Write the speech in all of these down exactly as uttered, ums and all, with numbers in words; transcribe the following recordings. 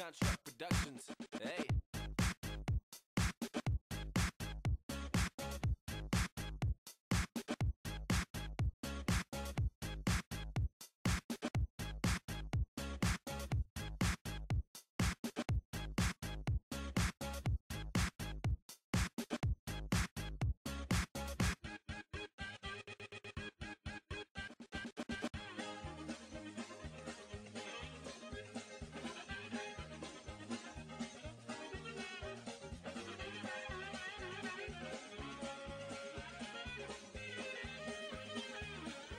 Construct Productions. Hey.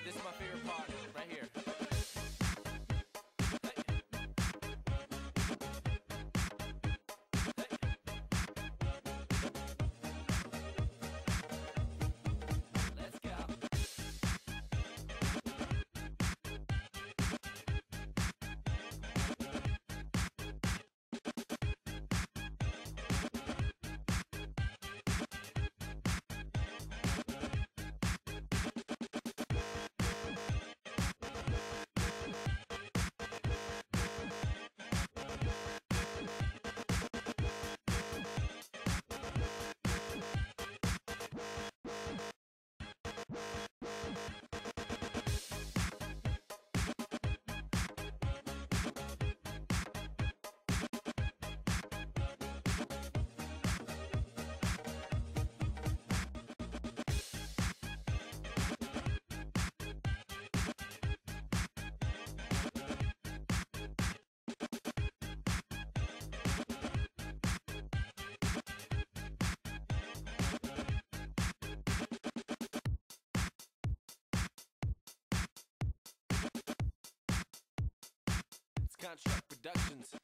This is my favorite part, right here. Let's go. Construct Productions.